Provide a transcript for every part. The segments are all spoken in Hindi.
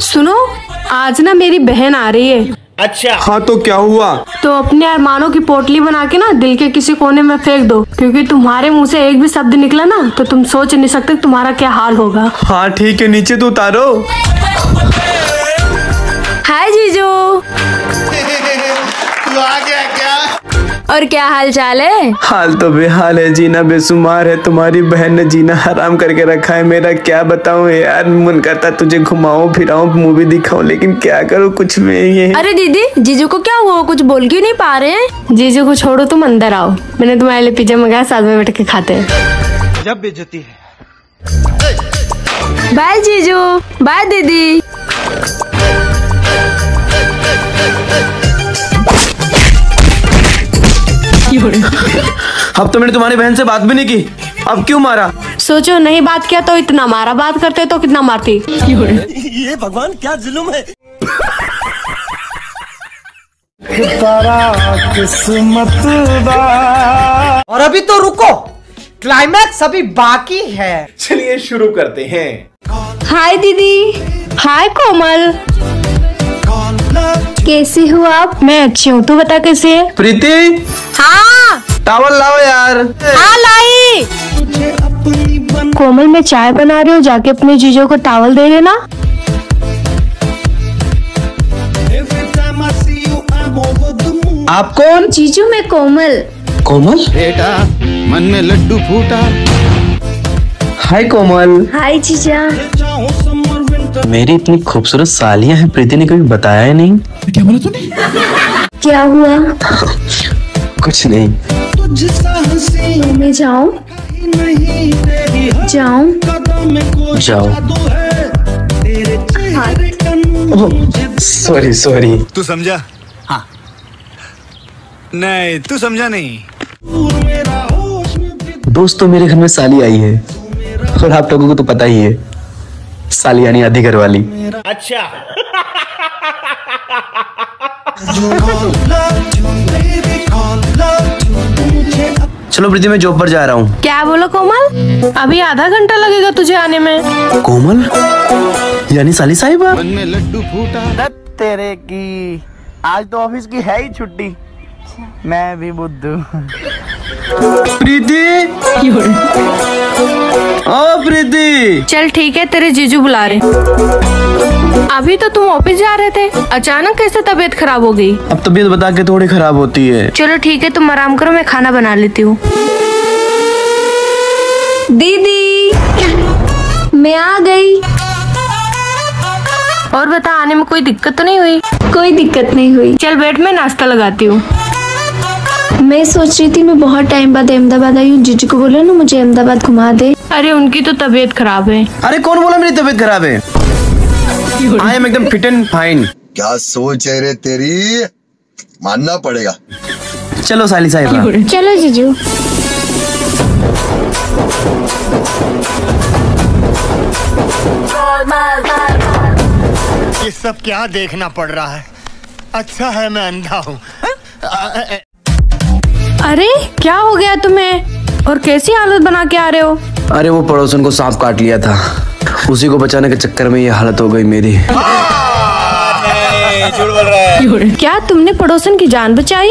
सुनो, आज ना मेरी बहन आ रही है। अच्छा। हाँ तो क्या हुआ? तो अपने अरमानों की पोटली बना के ना दिल के किसी कोने में फेंक दो, क्योंकि तुम्हारे मुंह से एक भी शब्द निकला ना तो तुम सोच नहीं सकते तुम्हारा क्या हाल होगा। हाँ ठीक है, नीचे तो उतारो। हाय जीजू, तू आ गया क्या? और क्या हाल चाल है? हाल तो बेहाल है, जीना बेसुमार है। तुम्हारी बहन ने जीना हराम करके रखा है मेरा। क्या बताऊं यार, मन करता तुझे घुमाऊं फिराऊं, मूवी दिखाऊं, लेकिन क्या करूं, कुछ में ही है। अरे दीदी, जीजू को क्या हुआ? कुछ बोल क्यों नहीं पा रहे हैं? जीजू को छोड़ो, तुम अंदर आओ, मैंने तुम्हारे लिए पिज्जा मंगाया, साथ में बैठ के खाते हैं। जब बेइज्जती है। बाय जीजू, बाय दीदी। अब तो मैंने तुम्हारी बहन से बात भी नहीं की, अब क्यों मारा? सोचो, नहीं बात किया तो इतना मारा, बात करते तो कितना मारती। ये भगवान, क्या जुल्म है। और अभी तो रुको, क्लाइमैक्स अभी बाकी है। चलिए शुरू करते हैं। हाय दीदी। हाय कोमल, कैसे हो आप? मैं अच्छी हूँ, तू बता कैसे है? प्रीति। हाँ, टावल लाओ यार। हाँ लाई। कोमल, मैं चाय बना रही हूँ, जाके अपने जीजू को टावल दे देना। आप कौन? जीजू, मैं कोमल। कोमल बेटा, मन में लड्डू फूटा। हाय कोमल। हाय जीजा। मेरी इतनी खूबसूरत सालियाँ हैं, प्रीति ने कभी बताया ही नहीं। क्या बोला तूने? क्या हुआ? कुछ नहीं। तो मैं जाऊँ? जाऊँ? जाओ। Sorry sorry. तू समझा? हाँ। नहीं, तू समझा नहीं। दोस्तों, मेरे घर में साली आई है, और आप लोगों को तो पता ही है, साली यानी आधी घर वाली। अच्छा। चलो प्रीति, मैं जॉब पर जा रहा हूँ। क्या बोला कोमल? अभी आधा घंटा लगेगा तुझे आने में। कोमल यानी साली साहिबा। मन में लड्डू फूटा तेरे की, आज तो ऑफिस की है ही छुट्टी। मैं भी बुद्धू। प्रीति। ओ प्रीति, चल ठीक है, तेरे जीजू बुला रहे। अभी तो तुम ऑफिस जा रहे थे, अचानक कैसे तबीयत खराब हो गई? अब तबीयत बता के थोड़ी खराब होती है। चलो ठीक है, तुम आराम करो, मैं खाना बना लेती हूँ। दीदी, मैं आ गई। और बता, आने में कोई दिक्कत तो नहीं हुई? कोई दिक्कत नहीं हुई। चल बैठ, मैं नाश्ता लगाती हूँ। मैं सोच रही थी, मैं बहुत टाइम बाद अहमदाबाद आई हूँ, जीजू को बोला ना मुझे अहमदाबाद घुमा दे। अरे उनकी तो तबीयत खराब है। अरे कौन बोला मेरी तबीयत खराब है? आई एम एकदम फिट एंड फाइन। क्या सोच है रे तेरी, मानना पड़ेगा। चलो साली साहिबा। चलो जीजू। ये सब क्या देखना पड़ रहा है? अच्छा है मैं अंधा हूँ। अरे क्या हो गया तुम्हें, और कैसी हालत बना के आ रहे हो? अरे वो पड़ोसन को सांप काट लिया था, उसी को बचाने के चक्कर में ये हालत हो गई मेरी। क्या तुमने पड़ोसन की जान बचाई?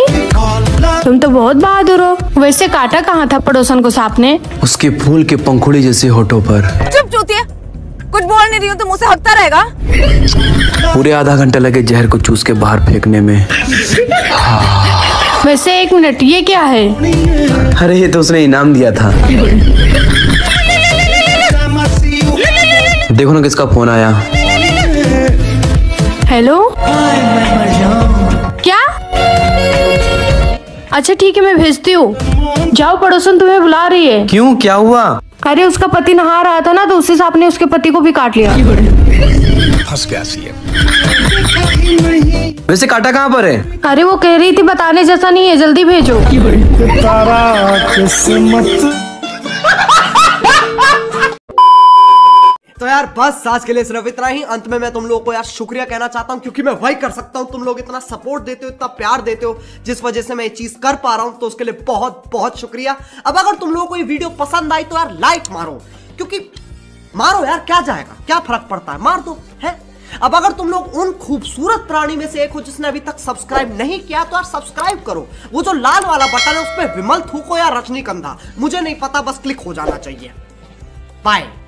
तुम तो बहुत बहादुर हो। वैसे काटा कहाँ था पड़ोसन को सांप ने? उसके फूल के पंखुड़ी जैसे होठों पर। चुप चूतिया, कुछ बोल नहीं रही हूँ तो मुझसे हकता रहेगा। पूरे आधा घंटा लगे जहर को चूस के बाहर फेंकने में। वैसे एक मिनट, ये क्या है? अरे ये तो उसने इनाम दिया था। देखो ना किसका फोन आया। हेलो। क्या? अच्छा ठीक है, मैं भेजती हूँ। जाओ, पड़ोसन तुम्हें बुला रही है। क्यों, क्या हुआ? अरे उसका पति नहा रहा था ना, तो उसी सांप ने उसके पति को भी काट लिया। फंस गया है। वैसे काटा कहाँ पर है? अरे वो कह रही थी बताने जैसा नहीं है, जल्दी भेजो। तो यार बस आज के लिए सिर्फ इतना ही। अंत में मैं तुम लोगों को यार शुक्रिया कहना चाहता हूँ, क्योंकि मैं वही कर सकता हूँ। तुम लोग इतना सपोर्ट देते हो, इतना प्यार देते हो, जिस वजह से मैं ये चीज कर पा रहा हूँ, तो उसके लिए बहुत बहुत शुक्रिया। अब अगर तुम लोगों को ये वीडियो पसंद आई तो यार लाइक मारो, क्योंकि मारो यार, क्या जाएगा, क्या फर्क पड़ता है, मार दो है। अब अगर तुम लोग उन खूबसूरत प्राणी में से एक हो जिसने अभी तक सब्सक्राइब नहीं किया तो यार सब्सक्राइब करो। वो जो लाल वाला बटन है उस पर विमल थूको या रजनीगंधा, मुझे नहीं पता, बस क्लिक हो जाना चाहिए। बाय।